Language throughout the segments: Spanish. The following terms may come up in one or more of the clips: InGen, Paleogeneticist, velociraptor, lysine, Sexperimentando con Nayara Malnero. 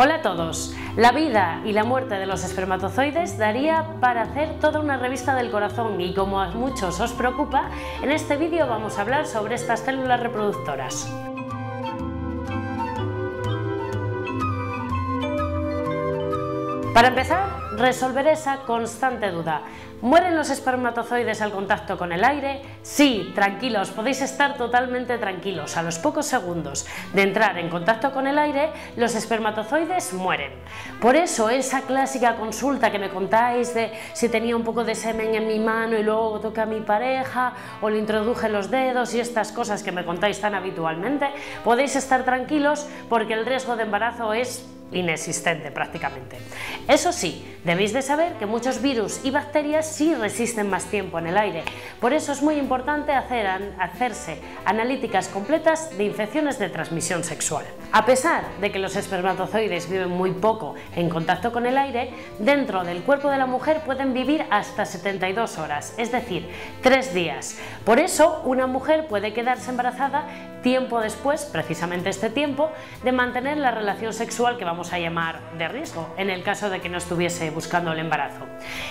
Hola a todos. La vida y la muerte de los espermatozoides daría para hacer toda una revista del corazón y, como a muchos os preocupa, en este vídeo vamos a hablar sobre estas células reproductoras. Para empezar, resolver esa constante duda. ¿Mueren los espermatozoides al contacto con el aire? Sí, tranquilos, podéis estar totalmente tranquilos. A los pocos segundos de entrar en contacto con el aire, los espermatozoides mueren. Por eso esa clásica consulta que me contáis de si tenía un poco de semen en mi mano y luego toqué a mi pareja o le introduje los dedos y estas cosas que me contáis tan habitualmente, podéis estar tranquilos porque el riesgo de embarazo es inexistente prácticamente. Eso sí, debéis de saber que muchos virus y bacterias sí resisten más tiempo en el aire. Por eso es muy importante hacerse analíticas completas de infecciones de transmisión sexual. A pesar de que los espermatozoides viven muy poco en contacto con el aire, dentro del cuerpo de la mujer pueden vivir hasta 72 horas, es decir, 3 días. Por eso una mujer puede quedarse embarazada tiempo después, precisamente este tiempo, de mantener la relación sexual que vamos a llamar de riesgo, en el caso de que no estuviese buscando el embarazo.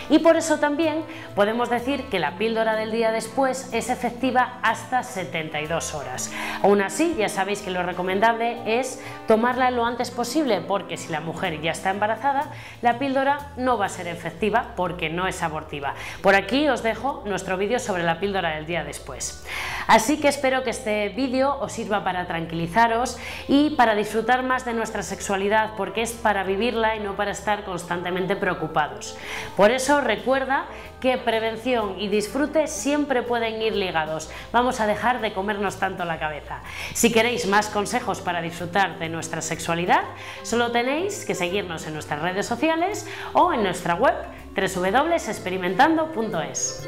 Y por eso también podemos decir que la píldora del día después es efectiva hasta 72 horas. Aún así, ya sabéis que lo recomendable es tomarla lo antes posible, porque si la mujer ya está embarazada, la píldora no va a ser efectiva porque no es abortiva. Por aquí os dejo nuestro vídeo sobre la píldora del día después. Así que espero que este vídeo os sirva para tranquilizaros y para disfrutar más de nuestra sexualidad, porque es para vivirla y no para estar constantemente preocupados. Por eso recuerda que prevención y disfrute siempre pueden ir ligados. Vamos a dejar de comernos tanto la cabeza. Si queréis más consejos para disfrutar de nuestra sexualidad, solo tenéis que seguirnos en nuestras redes sociales o en nuestra web www.sexperimentando.es.